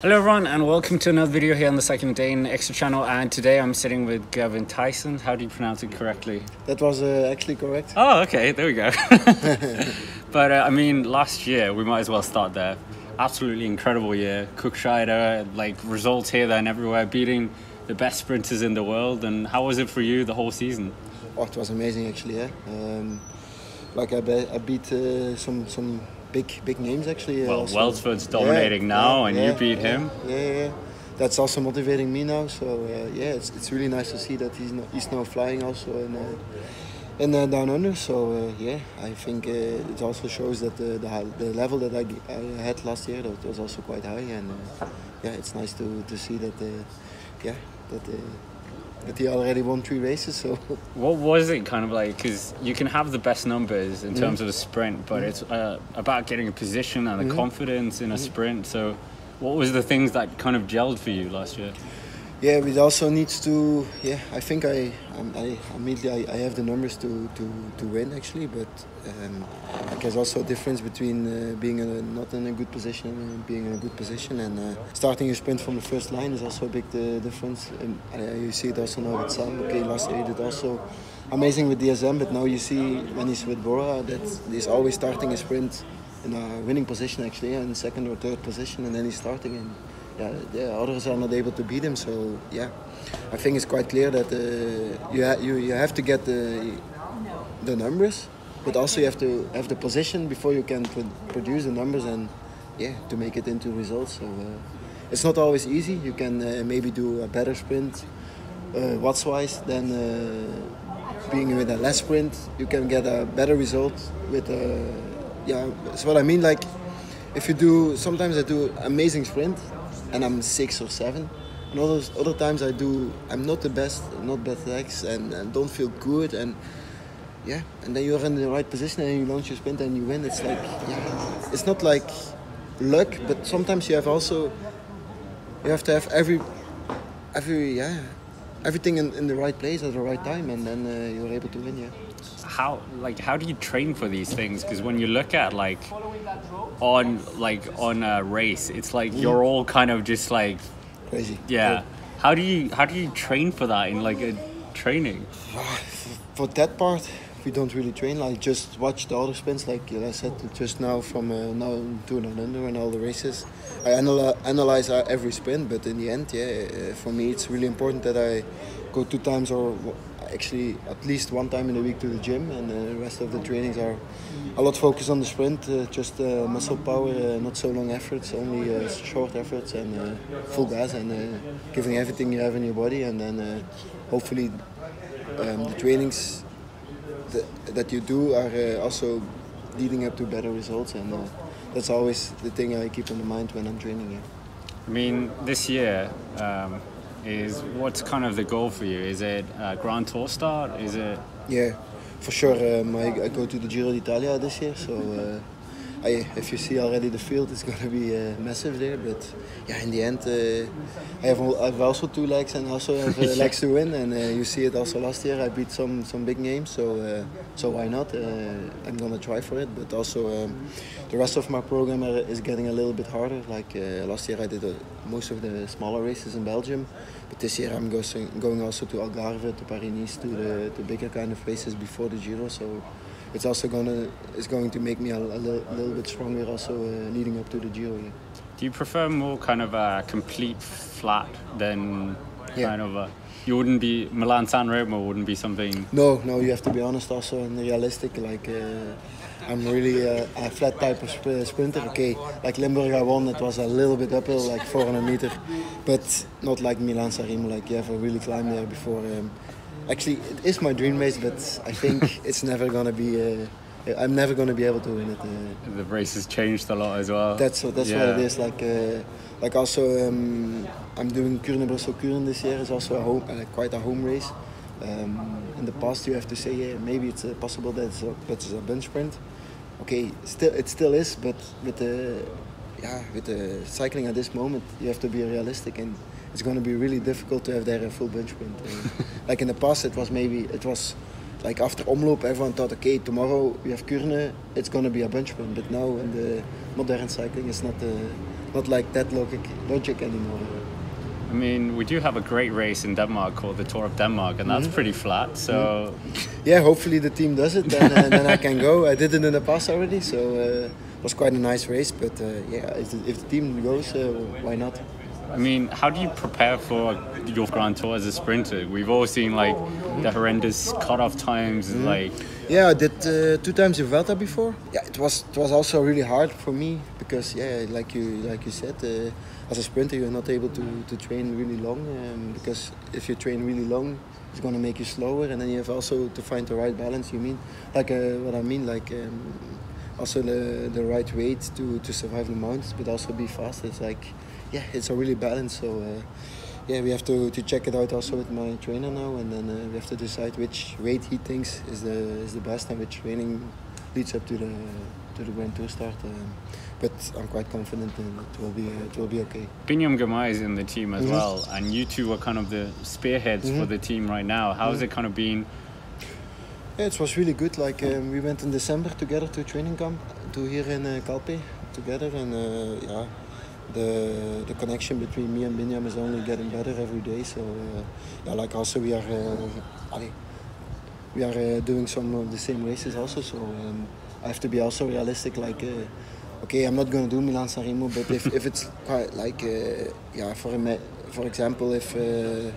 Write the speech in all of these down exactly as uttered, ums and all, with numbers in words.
Hello everyone and welcome to another video here on the Cycling Dane Extra channel, and today I'm sitting with Gerben Thijssen. How do you pronounce it correctly? That was uh, actually correct. Oh, okay, there we go. But uh, I mean, last year, we might as well start there. Absolutely incredible year. Kuurne-Brussel-Kuurne, like results here, there and everywhere, beating the best sprinters in the world. And how was it for you the whole season? Oh, it was amazing actually, yeah. Um, like I, be I beat uh, some... some Big big names actually. Well, also. Welsford's dominating yeah, now, yeah, and yeah, you beat yeah, him. Yeah, yeah, that's also motivating me now. So uh, yeah, it's it's really nice to see that he's no, he's now flying also and uh, and uh, down under. So uh, yeah, I think uh, it also shows that the the, the level that I, I had last year that was also quite high, and uh, yeah, it's nice to to see that. Uh, yeah, that. Uh, But he already won three races, so... What was it kind of like? Because you can have the best numbers in terms mm. of a sprint, but mm. it's uh, about getting a position and the mm. confidence in a mm. sprint. So what was the things that kind of gelled for you last year? Yeah, it also needs to... Yeah, I think I I, I immediately I, I have the numbers to, to, to win, actually, but um, there's also a difference between uh, being in a, not in a good position and being in a good position, and uh, starting a sprint from the first line is also a big uh, difference. And uh, you see it also now with Sam. Okay, last year he did also amazing with D S M, but now you see when he's with Borja that he's always starting a sprint in a winning position, actually, in second or third position, and then he's starting in... Yeah, the others are not able to beat him, so yeah, I think it's quite clear that uh, you, ha you you have to get the the numbers, but also you have to have the position before you can pro produce the numbers and yeah, to make it into results. So uh, it's not always easy. You can uh, maybe do a better sprint uh, watts-wise than uh, being with a less sprint. You can get a better result with a yeah. That's what I mean. Like if you do, sometimes I do amazing sprint. And I'm six or seven, and other other times I do. I'm not the best, not bad legs, and, and don't feel good, and yeah. And then you're in the right position, and you launch your sprint, and you win. It's like, yeah, it's not like luck, but sometimes you have also, you have to have every, every yeah, everything in, in the right place at the right time, and then uh, you're able to win. Yeah. How like how do you train for these things? Because when you look at like. on like on a race, it's like mm. you're all kind of just like crazy. Yeah. yeah how do you how do you train for that in like a training? For that part we don't really train. Like just watch the other sprints, like I said just now, from uh, now to now and all the races I anal analyze every sprint, but in the end yeah for me it's really important that I go two times or actually at least one time in a week to the gym, and uh, the rest of the trainings are a lot focused on the sprint, uh, just uh, muscle power, uh, not so long efforts, only uh, short efforts and uh, full gas, and uh, giving everything you have in your body, and then uh, hopefully um, the trainings th that you do are uh, also leading up to better results, and uh, that's always the thing I keep in mind when I'm training here. I mean, this year, um is what's kind of the goal for you? Is it a Grand Tour start? Is it? Yeah, for sure. Um, I, I go to the Giro d'Italia this year, so uh, I, if you see already the field, it's going to be uh, massive there. But yeah, in the end, uh, I have I have also two legs and also have uh, legs to win. And uh, you see it also last year. I beat some some big names, so uh, so why not? Uh, I'm going to try for it. But also um, the rest of my program is getting a little bit harder. Like uh, last year, I did a. most of the smaller races in Belgium, but this year I'm going also to Algarve, to Paris-Nice, to the, the bigger kind of races before the Giro, so it's also gonna it's going to make me a, a little, little bit stronger also uh, leading up to the Giro. Yeah. Do you prefer more kind of a complete flat than yeah. kind of a... You wouldn't be... Milan San Remo wouldn't be something... No, no, you have to be honest also and realistic, like... Uh, I'm really uh, a flat type of sp sprinter. Okay, like Limburg I won, it was a little bit uphill, like four hundred meter, but not like Milan San Remo, like you have a really climb there before. Um, actually, it is my dream race, but I think it's never going to be... Uh, I'm never going to be able to win it. Uh, the race has changed a lot as well. That's, that's yeah. what it is. Like uh, like also, um, I'm doing Kuurne-Brussel-Kuurne this year. It's also a home, uh, quite a home race. Um, in the past, you have to say, yeah, maybe it's uh, possible that it's, a, that it's a bench sprint. Okay, still it still is, but with the yeah with the cycling at this moment, you have to be realistic, and it's going to be really difficult to have there a full bench sprint. Uh, like in the past, it was maybe it was like after Omloop, everyone thought, okay, tomorrow we have Kuurne, it's going to be a bench sprint. But now in the modern cycling, it's not the not like that logic, logic anymore. I mean, we do have a great race in Denmark called the Tour of Denmark, and that's mm-hmm. pretty flat, so... Yeah, hopefully the team does it, and, and then I can go. I did it in the past already, so uh, it was quite a nice race, but uh, yeah, if the, if the team goes, uh, why not? I mean, how do you prepare for your Grand Tour as a sprinter? We've all seen, like, the horrendous cut-off times, mm-hmm. like... Yeah, I did uh, two times in Vuelta before. Yeah, it was it was also really hard for me because yeah, like you like you said, uh, as a sprinter you're not able to, to train really long um, because if you train really long, it's gonna make you slower, and then you have also to find the right balance. You mean like uh, what I mean like um, also the the right weight to, to survive the mountains, but also be fast. It's like yeah, it's a really balance. So. Uh, Yeah, we have to, to check it out also with my trainer now, and then uh, we have to decide which weight he thinks is the is the best and which training leads up to the to the Grand Tour start. Um, but I'm quite confident that it will be uh, it will be okay. Biniam Girmay is in the team as mm-hmm. well, and you two are kind of the spearheads mm-hmm. for the team right now. How has mm-hmm. it kind of been? Yeah, it was really good. Like um, we went in December together to training camp to here in uh, Calpe together, and uh, yeah. The, the connection between me and Biniam is only getting better every day. So, uh, yeah, like also we are, uh, we are uh, doing some of the same races also. So um, I have to be also realistic. Like, uh, okay, I'm not going to do Milan San Remo, but if, if it's quite like, uh, yeah, for for example, if uh,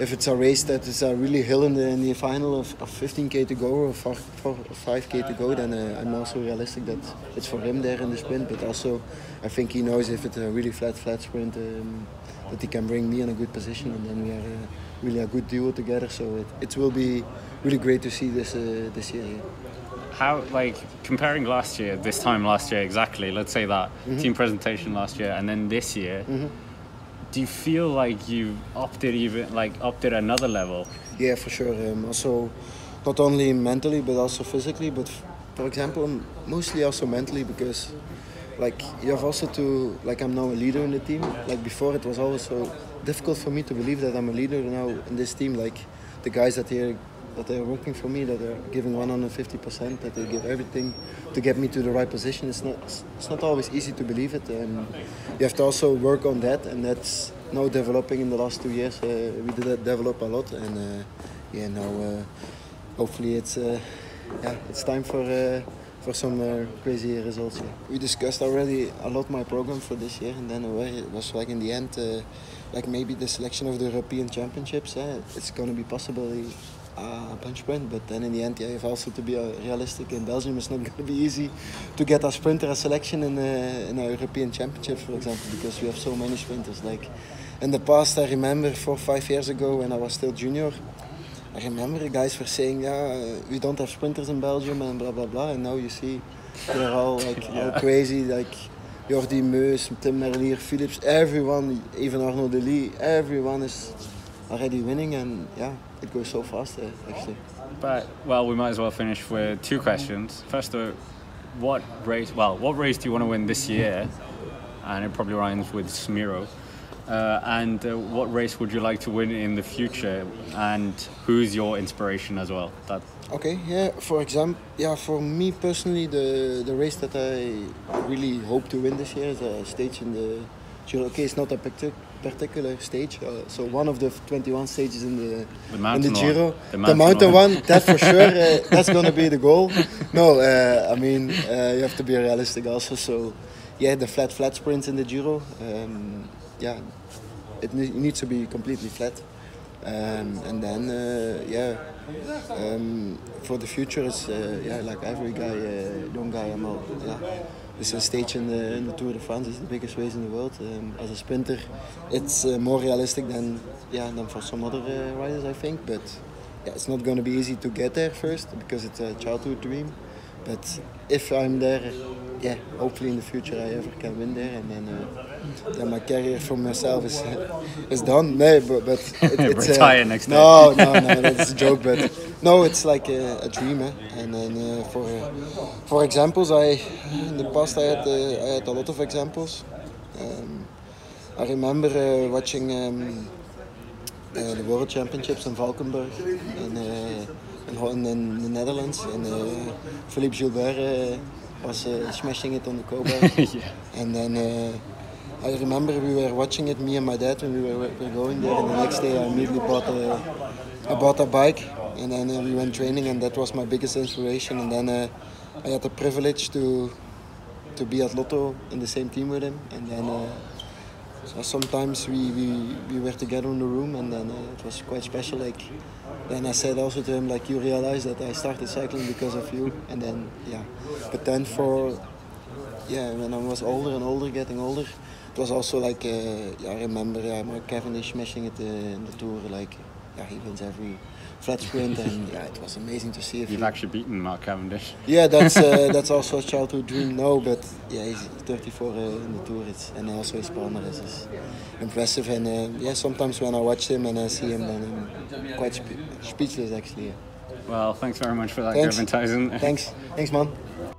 if it's a race that is a really hill in the, in the final of, of fifteen K to go or four, four, five K to go, then uh, I'm also realistic that it's for him there in the sprint. But also, I think he knows if it's a really flat, flat sprint um, that he can bring me in a good position, and then we are uh, really a good duo together. So it, it will be really great to see this uh, this year. Yeah. How, like, comparing last year, this time last year exactly, let's say that mm-hmm. team presentation last year and then this year, mm-hmm. do you feel like you've upped it even, like upped it another level? Yeah, for sure. Um, also, not only mentally, but also physically. But f- for example, mostly also mentally, because like you have also to, like I'm now a leader in the team. Like before, it was always so difficult for me to believe that I'm a leader now in this team. Like the guys that here, that they're working for me, that they're giving one hundred fifty percent, that they give everything to get me to the right position. It's not it's not always easy to believe it. Um, you have to also work on that, and that's now developing in the last two years. Uh, we did that develop a lot, and uh, yeah, now uh, hopefully it's uh, yeah, it's time for uh, for some uh, crazy results. Yeah. We discussed already a lot my program for this year, and then uh, it was like in the end, uh, like maybe the selection of the European Championships. Uh, it's going to be possible. A bunch sprint, but then in the end, yeah, you have also to be uh, realistic. In Belgium, it's not going to be easy to get a sprinter a selection in uh, in our European Championships, for example, because we have so many sprinters. Like in the past, I remember four, five years ago when I was still junior, I remember the guys were saying, "Yeah, we don't have sprinters in Belgium," and blah blah blah. And now you see, they're all like yeah. all crazy, like Jordi Meuse, Tim Merlier, Philips, everyone, even Arnaud De Lille, everyone is already winning, and yeah. It goes so fast, uh, actually. But well, we might as well finish with two questions. First, though, what race? Well, what race do you want to win this year? And it probably rhymes with Smiro. Uh, and uh, what race would you like to win in the future? And who's your inspiration as well? That. Okay. Yeah. For example, yeah. For me personally, the the race that I really hope to win this year is a stage in the. Okay, it's not a picture. particular stage, uh, so one of the twenty-one stages in the, the in the Giro, one. the mountain, the mountain one. one, that for sure, uh, that's gonna be the goal. No, uh, I mean uh, you have to be realistic also. So, yeah, the flat flat sprints in the Giro, um, yeah, it ne- needs to be completely flat, um, and then uh, yeah, um, for the future is uh, yeah, like every guy, uh, young guy, I'm all, yeah. This is a stage in the, in the Tour de France. It's the biggest race in the world. Um, as a sprinter, it's uh, more realistic than yeah than for some other uh, riders, I think. But yeah, it's not going to be easy to get there first because it's a childhood dream. But if I'm there, yeah, hopefully in the future I ever can win there, and then uh, yeah, my career for myself is uh, is done. No, but, but it, it's retire uh, next no, time. no, no, that's a joke, but. No, it's like a, a dream, eh? And then uh, for uh, for examples, I in the past I had uh, I had a lot of examples. Um, I remember uh, watching um, uh, the World Championships in Valkenburg and uh, in, in the Netherlands, and uh, Philippe Gilbert uh, was uh, smashing it on the co-bar. Yeah. And then uh, I remember we were watching it, me and my dad, when we were, we were going there, and the next day I immediately bought a, I bought a bike, and then uh, we went training, and that was my biggest inspiration. And then uh, I had the privilege to to be at Lotto in the same team with him, and then uh, so sometimes we, we, we were together in the room, and then uh, it was quite special. Like, then I said also to him, like, you realize that I started cycling because of you, and then yeah, but then for yeah, when I was older and older, getting older, it was also like uh, yeah, I remember yeah, Mark Cavendish smashing it uh, in the Tour, like yeah, he wins every flat sprint, and yeah, it was amazing to see. If You've he, actually beaten Mark Cavendish. Yeah, that's uh, that's also a childhood dream now, but yeah, he's thirty-four uh, in the Tour, it's, and also his palmarès is impressive. And uh, yeah, sometimes when I watch him and I see him, then I'm quite spe speechless actually. Yeah. Well, thanks very much for that, Gerben Thijssen. Thanks, thanks, man.